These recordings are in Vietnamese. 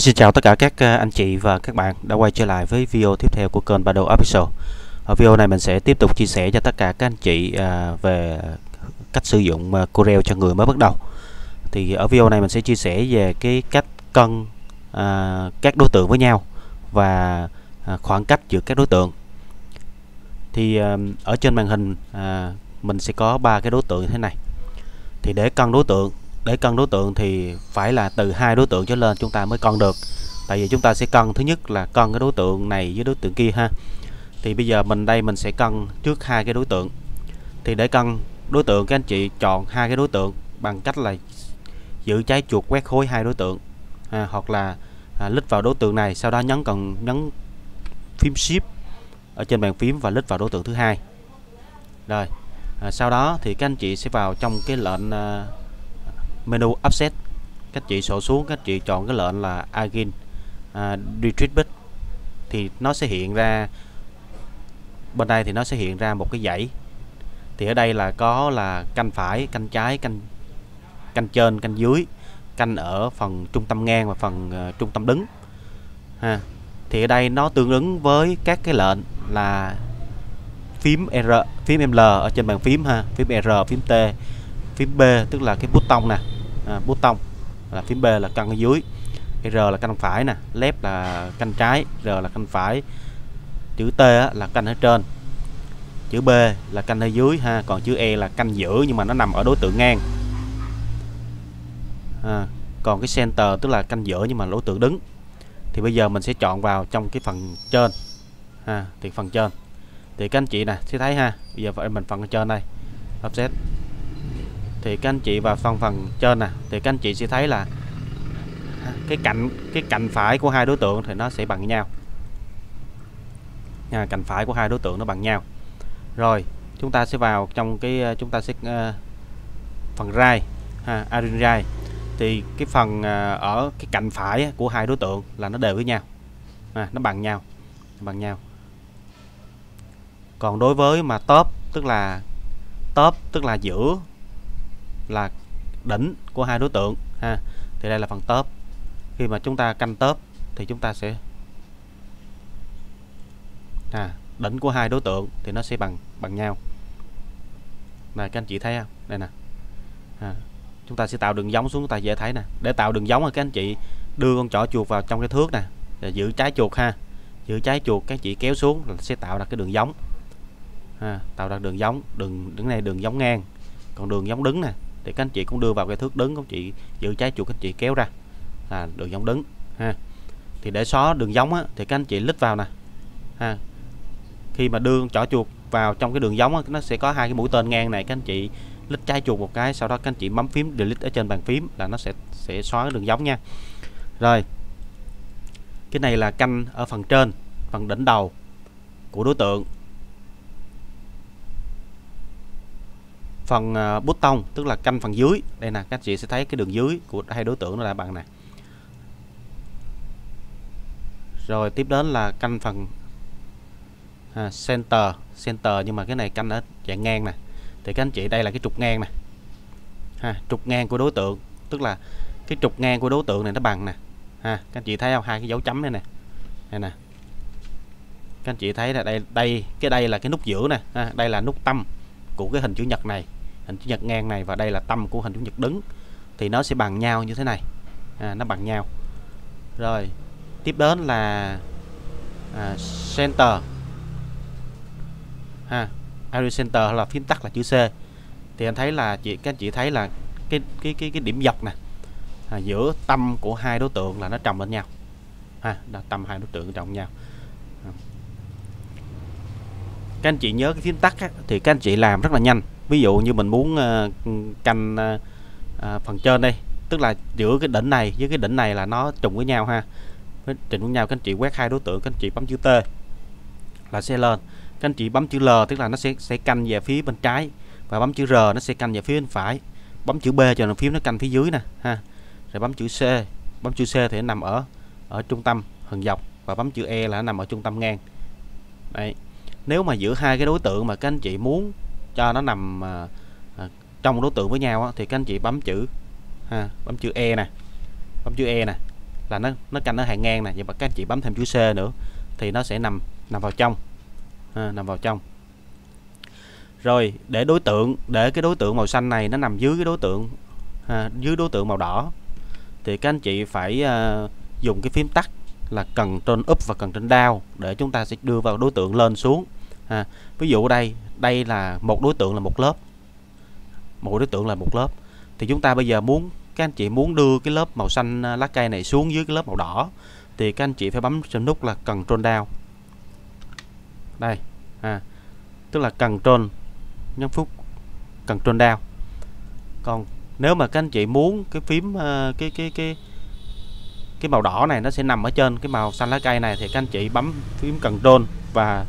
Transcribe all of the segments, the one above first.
Xin chào tất cả các anh chị và các bạn đã quay trở lại với video tiếp theo của kênh Ba Đô Official. Ở video này mình sẽ tiếp tục chia sẻ cho tất cả các anh chị về cách sử dụng Corel cho người mới bắt đầu. Thì ở video này mình sẽ chia sẻ về cái cách cân các đối tượng với nhau và khoảng cách giữa các đối tượng. Thì ở trên màn hình mình sẽ có ba cái đối tượng như thế này. Thì để cân đối tượng thì phải là từ hai đối tượng trở lên chúng ta mới cân được. Tại vì chúng ta sẽ cân, thứ nhất là cân cái đối tượng này với đối tượng kia ha. Thì bây giờ mình sẽ cân trước hai cái đối tượng. Thì để cân đối tượng, các anh chị chọn hai cái đối tượng bằng cách là giữ trái chuột quét khối hai đối tượng hoặc là lít vào đối tượng này, sau đó nhấn phím shift ở trên bàn phím và lít vào đối tượng thứ hai. Rồi sau đó thì các anh chị sẽ vào trong cái lệnh menu offset, các chị sổ xuống, các chị chọn cái lệnh là Agin Retrieve, thì nó sẽ hiện ra bên đây, thì nó sẽ hiện ra một cái dãy. Thì ở đây là có là canh phải, canh trái, canh trên, canh dưới, canh ở phần trung tâm ngang và phần trung tâm đứng ha. Thì ở đây nó tương ứng với các cái lệnh là phím R, phím ML ở trên bàn phím ha, phím R, phím T, phím B tức là cái bút tông nè, bút tông là phím B là cân ở dưới, cái R là cân phải nè, left là cân trái, R là cân phải, chữ T là cân ở trên, chữ B là cân ở dưới ha, còn chữ E là cân giữa nhưng mà nó nằm ở đối tượng ngang, còn cái center tức là cân giữa nhưng mà đối tượng đứng. Thì bây giờ mình sẽ chọn vào trong cái phần trên ha, thì phần trên thì các anh chị nè sẽ thấy ha, bây giờ mình phần trên đây offset. Thì các anh chị vào phần trên nè, thì các anh chị sẽ thấy là cái cạnh phải của hai đối tượng thì nó sẽ bằng nhau. Cạnh phải của hai đối tượng nó bằng nhau. Rồi, chúng ta sẽ vào trong cái chúng ta sẽ phần right ha, Arrange right. Thì cái phần ở cái cạnh phải của hai đối tượng là nó đều với nhau. Nó bằng nhau. Còn đối với mà top tức là giữa là đỉnh của hai đối tượng ha, thì đây là phần top. Khi mà chúng ta canh top thì chúng ta sẽ đỉnh của hai đối tượng thì nó sẽ bằng nhau này, các anh chị thấy không, đây nè. Chúng ta sẽ tạo đường giống xuống, chúng ta dễ thấy nè. Để tạo đường giống thì các anh chị đưa con trỏ chuột vào trong cái thước nè, giữ trái chuột ha, giữ trái chuột các anh chị kéo xuống là sẽ tạo ra cái đường giống ha, tạo ra đường giống, đường này đường giống ngang, còn đường giống đứng nè thì các anh chị cũng đưa vào cái thước đứng, các anh chị giữ trái chuột, các anh chị kéo ra là đường giống đứng ha. Thì để xóa đường giống á, thì các anh chị lít vào nè ha, khi mà đưa chỏ chuột vào trong cái đường giống á, nó sẽ có hai cái mũi tên ngang này, các anh chị lít trái chuột một cái, sau đó các anh chị bấm phím delete ở trên bàn phím là nó sẽ xóa cái đường giống nha. Rồi cái này là canh ở phần trên, phần đỉnh đầu của đối tượng, phần bút tông tức là canh phần dưới, đây nè, các chị sẽ thấy cái đường dưới của hai đối tượng nó là bằng nè. Rồi tiếp đến là canh phần center, nhưng mà cái này canh ở dạng ngang nè, thì các anh chị đây là cái trục ngang nè ha, trục ngang của đối tượng tức là cái trục ngang của đối tượng này nó bằng nè ha, các anh chị thấy không, hai cái dấu chấm đây nè, đây nè, các anh chị thấy là đây là cái nút giữa nè ha, đây là nút tâm của cái hình chữ nhật này, hình chữ nhật ngang này, và đây là tâm của hình chữ nhật đứng, thì nó sẽ bằng nhau như thế này, nó bằng nhau. Rồi tiếp đến là center ha, center là phím tắt là chữ C, thì anh thấy là các anh chị thấy là cái điểm dọc nè, giữa tâm của hai đối tượng là nó chồng lên nhau ha, tâm hai đối tượng chồng nhau. Các anh chị nhớ cái phím tắt á, thì các anh chị làm rất là nhanh. Ví dụ như mình muốn canh phần trên đây, tức là giữa cái đỉnh này với cái đỉnh này là nó trùng với nhau ha, các anh chị quét hai đối tượng, các anh chị bấm chữ T là sẽ lên, các anh chị bấm chữ L tức là nó sẽ canh về phía bên trái, và bấm chữ R nó sẽ canh về phía bên phải, bấm chữ B cho nó phím nó canh phía dưới nè ha, rồi bấm chữ C, thì nó nằm ở trung tâm hình dọc, và bấm chữ E là nó nằm ở trung tâm ngang. Đấy. Nếu mà giữa hai cái đối tượng mà các anh chị muốn cho nó nằm trong đối tượng với nhau á, thì các anh chị bấm chữ E nè, là nó canh ở hàng ngang nè, nhưng mà các anh chị bấm thêm chữ C nữa thì nó sẽ nằm vào trong, nằm vào trong. Rồi để đối tượng, để cái đối tượng màu xanh này nó nằm dưới cái đối tượng dưới đối tượng màu đỏ thì các anh chị phải dùng cái phím tắt là cần trên up và cần trên down để chúng ta sẽ đưa vào đối tượng lên xuống. Ví dụ đây là một đối tượng là một lớp, một đối tượng là một lớp, thì chúng ta bây giờ muốn, các anh chị muốn đưa cái lớp màu xanh lá cây này xuống dưới cái lớp màu đỏ thì các anh chị phải bấm trên nút là Ctrl Down đây, tức là Ctrl nhấn phút Ctrl Down. Còn nếu mà các anh chị muốn cái phím cái màu đỏ này nó sẽ nằm ở trên cái màu xanh lá cây này thì các anh chị bấm phím Ctrl và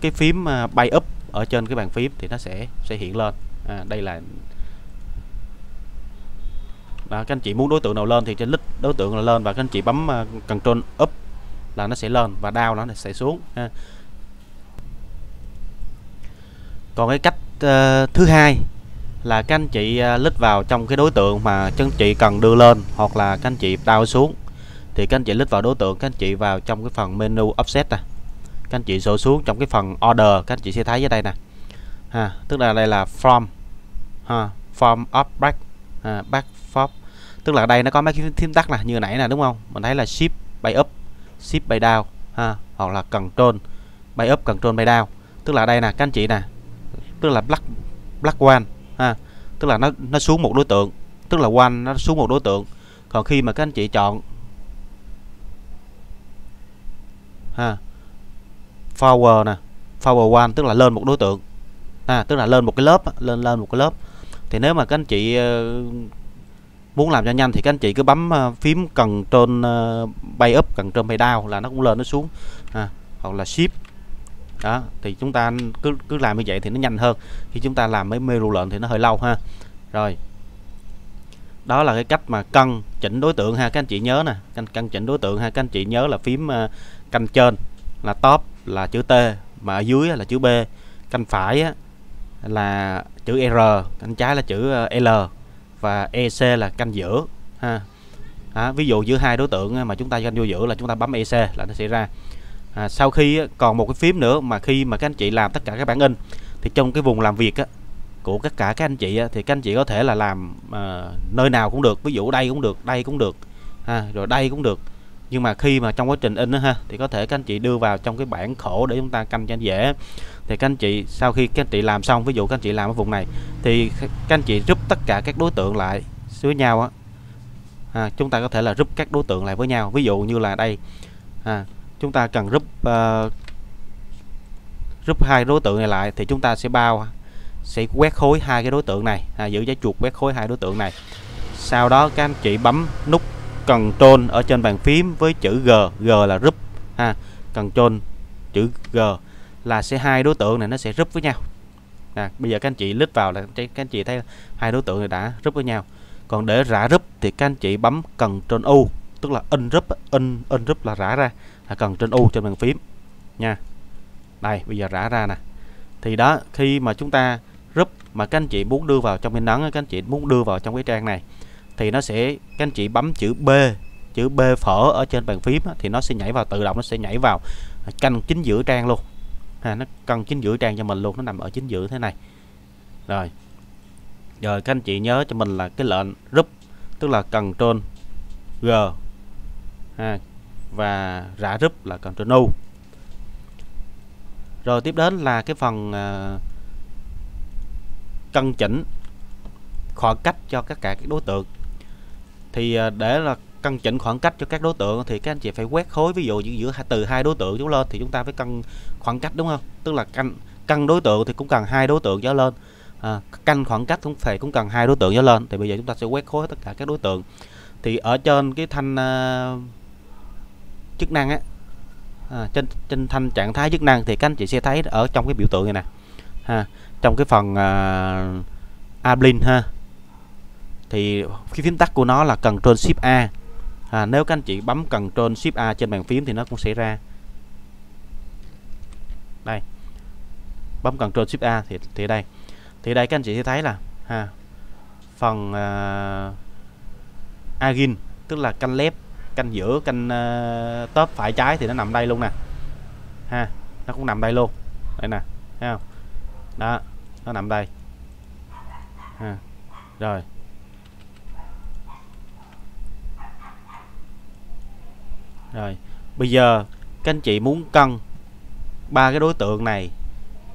cái phím bay up ở trên cái bàn phím thì nó sẽ hiện lên. Đây là các anh chị muốn đối tượng nào lên thì trên list đối tượng là lên, và các anh chị bấm Ctrl up là nó sẽ lên và down nó sẽ xuống. Còn cái cách thứ hai là các anh chị list vào trong cái đối tượng mà các anh chị cần đưa lên hoặc là các anh chị down xuống, thì các anh chị list vào đối tượng, các anh chị vào trong cái phần menu offset nè, các anh chị sổ xuống trong cái phần order, các anh chị sẽ thấy ở đây nè, tức là đây là from, from up back, back forward, tức là đây nó có mấy cái phím tắt là như nãy là đúng không, mình thấy là shift bay up, shift bay down, hoặc là Ctrl bay up, Ctrl bay down, tức là đây nè các anh chị nè, tức là black one, tức là nó xuống một đối tượng, tức là one nó xuống một đối tượng. Còn khi mà các anh chị chọn forward nè, forward one tức là lên một đối tượng, tức là lên một cái lớp, lên một cái lớp, thì nếu mà các anh chị muốn làm cho nhanh thì các anh chị cứ bấm phím Ctrl bay up, Ctrl bay down là nó cũng lên nó xuống, hoặc là shift đó, thì chúng ta cứ làm như vậy thì nó nhanh hơn, khi chúng ta làm mấy menu lệnh thì nó hơi lâu ha. Rồi đó là cái cách mà căn chỉnh đối tượng ha, các anh chị nhớ nè, căn chỉnh đối tượng ha, các anh chị nhớ là phím căn trên là top là chữ T, mà ở dưới là chữ B, căn phải là chữ R, căn trái là chữ L và EC là canh giữa ha. Ví dụ giữa hai đối tượng mà chúng ta canh vô giữa là chúng ta bấm EC là nó sẽ ra. Sau khi còn một cái phím nữa mà khi mà các anh chị làm tất cả các bản in thì trong cái vùng làm việc của tất cả các anh chị thì các anh chị có thể là làm nơi nào cũng được, ví dụ đây cũng được, đây cũng được, rồi đây cũng được, nhưng mà khi mà trong quá trình in thì có thể các anh chị đưa vào trong cái bảng khổ để chúng ta canh cho anh dễ. Thì các anh chị sau khi các anh chị làm xong, ví dụ các anh chị làm ở vùng này thì các anh chị rút tất cả các đối tượng lại với nhau chúng ta có thể là rút các đối tượng lại với nhau, ví dụ như là đây chúng ta cần rút hai đối tượng này lại thì chúng ta sẽ sẽ quét khối hai cái đối tượng này, giữ dãy chuột quét khối hai đối tượng này, sau đó các anh chị bấm nút Ctrl ở trên bàn phím với chữ G, G là rút, Ctrl chữ G là sẽ hai đối tượng này nó sẽ rút với nhau. Bây giờ các anh chị lít vào là các anh chị thấy hai đối tượng này đã rút với nhau. Còn để rã rút thì các anh chị bấm Ctrl U, tức là in rút, in rút là rã ra, là Ctrl U trên bàn phím nha. Đây bây giờ rã ra nè. Thì đó, khi mà chúng ta rút mà các anh chị muốn đưa vào trong cái nắng, các anh chị muốn đưa vào trong cái trang này thì nó sẽ, các anh chị bấm chữ B, chữ B phở ở trên bàn phím thì nó sẽ nhảy vào, tự động nó sẽ nhảy vào căn chính giữa trang luôn. Nó căn chính giữa trang cho mình luôn, nó nằm ở chính giữa thế này. Rồi các anh chị nhớ cho mình là cái lệnh rút, tức là Ctrl G và rã rút là Ctrl U. Rồi tiếp đến là cái phần căn chỉnh khoảng cách cho tất cả các đối tượng. Thì để là căn chỉnh khoảng cách cho các đối tượng thì các anh chị phải quét khối, ví dụ giữa từ hai đối tượng chúng lên thì chúng ta phải căn khoảng cách đúng không, tức là căn đối tượng thì cũng cần hai đối tượng trở lên, căn khoảng cách cũng cần hai đối tượng trở lên. Thì bây giờ chúng ta sẽ quét khối tất cả các đối tượng, thì ở trên cái thanh chức năng trên thanh trạng thái chức năng thì các anh chị sẽ thấy ở trong cái biểu tượng này nè, trong cái phần ablin thì cái phím tắt của nó là Ctrl Shift A. Nếu các anh chị bấm Ctrl Shift A trên bàn phím thì nó cũng sẽ ra. Đây. Bấm Ctrl Shift A thì đây. Thì đây các anh chị sẽ thấy là phần agin, tức là căn lép canh giữa, canh tớp phải trái thì nó nằm đây luôn nè ha, nó cũng nằm đây luôn đây nè, thấy không đó, nó nằm đây ha. Rồi rồi bây giờ các anh chị muốn cân ba cái đối tượng này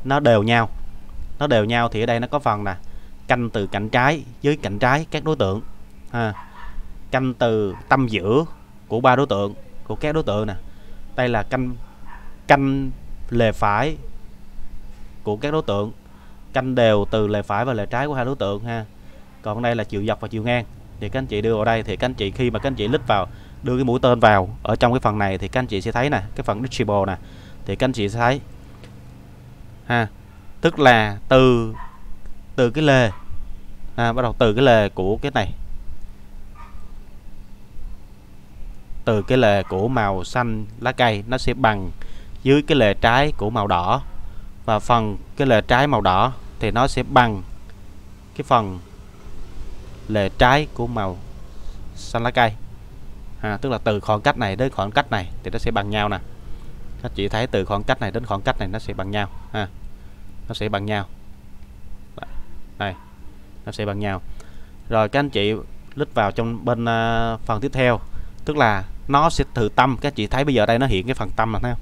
nó đều nhau, nó đều nhau thì ở đây nó có phần nè, canh từ cạnh trái dưới cạnh trái các đối tượng ha, canh từ tâm giữa của ba đối tượng, của các đối tượng nè, đây là canh lề phải của các đối tượng, canh đều từ lề phải và lề trái của hai đối tượng ha. Còn đây là chiều dọc và chiều ngang, thì các anh chị đưa vào đây thì các anh chị khi mà các anh chị click vào, đưa cái mũi tên vào ở trong cái phần này thì các anh chị sẽ thấy nè, cái phần distribute nè thì các anh chị sẽ thấy ha, tức là từ cái lề bắt đầu từ cái lề của cái này, từ cái lề của màu xanh lá cây nó sẽ bằng dưới cái lề trái của màu đỏ, và phần cái lề trái màu đỏ thì nó sẽ bằng cái phần lề trái của màu xanh lá cây ha, tức là từ khoảng cách này đến khoảng cách này thì nó sẽ bằng nhau nè, các chị thấy từ khoảng cách này đến khoảng cách này nó sẽ bằng nhau ha, nó sẽ bằng nhau đây, nó sẽ bằng nhau. Rồi các anh chị click vào trong bên phần tiếp theo, tức là nó sẽ từ tâm, các chị thấy bây giờ đây nó hiện cái phần tâm mà thấy không,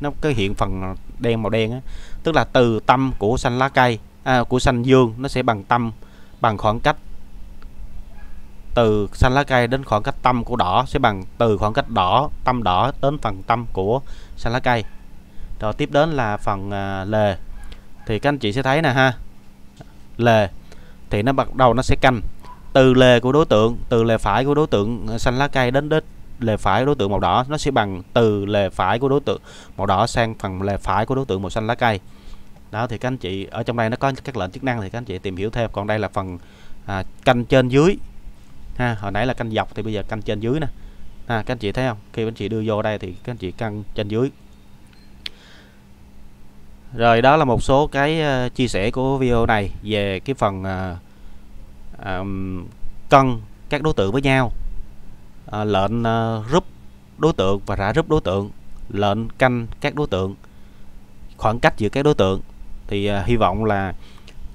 nó cái hiện phần đen màu đen á, tức là từ tâm của xanh lá cây của xanh dương nó sẽ bằng tâm, bằng khoảng cách từ xanh lá cây đến khoảng cách tâm của đỏ sẽ bằng từ khoảng cách đỏ, tâm đỏ đến phần tâm của xanh lá cây. Rồi tiếp đến là phần lề, thì các anh chị sẽ thấy nè ha, lề thì nó bắt đầu nó sẽ canh từ lề của đối tượng, từ lề phải của đối tượng xanh lá cây đến lề phải của đối tượng màu đỏ, nó sẽ bằng từ lề phải của đối tượng màu đỏ sang phần lề phải của đối tượng màu xanh lá cây. Đó thì các anh chị ở trong đây nó có các lệnh chức năng thì các anh chị tìm hiểu thêm. Còn đây là phần canh trên dưới ha, hồi nãy là canh dọc thì bây giờ canh trên dưới nè ha, các anh chị thấy không, khi anh chị đưa vô đây thì các anh chị canh trên dưới. Rồi đó là một số cái chia sẻ của video này về cái phần cân các đối tượng với nhau, lệnh rúp đối tượng và rã rúp đối tượng, lệnh canh các đối tượng, khoảng cách giữa các đối tượng. Thì hy vọng là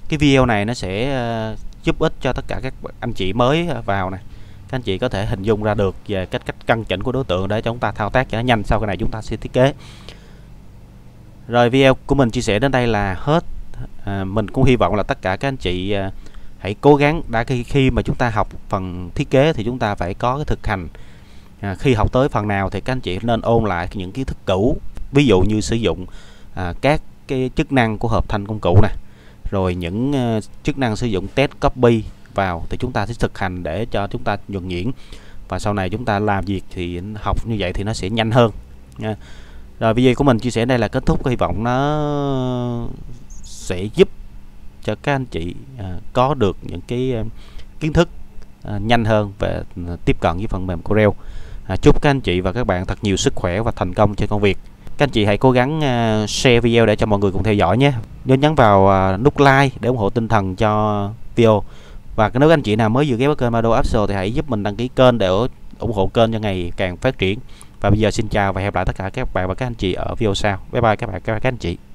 cái video này nó sẽ giúp ích cho tất cả các anh chị mới vào này, các anh chị có thể hình dung ra được về cách căn chỉnh của đối tượng để cho chúng ta thao tác cho nó nhanh. Sau cái này chúng ta sẽ thiết kế. Rồi video của mình chia sẻ đến đây là hết. Mình cũng hy vọng là tất cả các anh chị hãy cố gắng, đã khi mà chúng ta học phần thiết kế thì chúng ta phải có cái thực hành. Khi học tới phần nào thì các anh chị nên ôn lại những kiến thức cũ, ví dụ như sử dụng các cái chức năng của hợp thành công cụ này, rồi những chức năng sử dụng test copy vào thì chúng ta sẽ thực hành để cho chúng ta nhuần nhuyễn, và sau này chúng ta làm việc thì học như vậy thì nó sẽ nhanh hơn. Rồi video của mình chia sẻ đây là kết thúc, hy vọng nó sẽ giúp cho các anh chị có được những cái kiến thức nhanh hơn về tiếp cận với phần mềm Corel. Chúc các anh chị và các bạn thật nhiều sức khỏe và thành công trên công việc. Các anh chị hãy cố gắng share video để cho mọi người cùng theo dõi nhé. Nhớ nhấn vào nút like để ủng hộ tinh thần cho video. Và nếu các anh chị nào mới vừa ghé với kênh Mado Absol thì hãy giúp mình đăng ký kênh để ủng hộ kênh cho ngày càng phát triển. Và bây giờ xin chào và hẹn gặp lại tất cả các bạn và các anh chị ở video sau. Bye bye các bạn, các anh chị.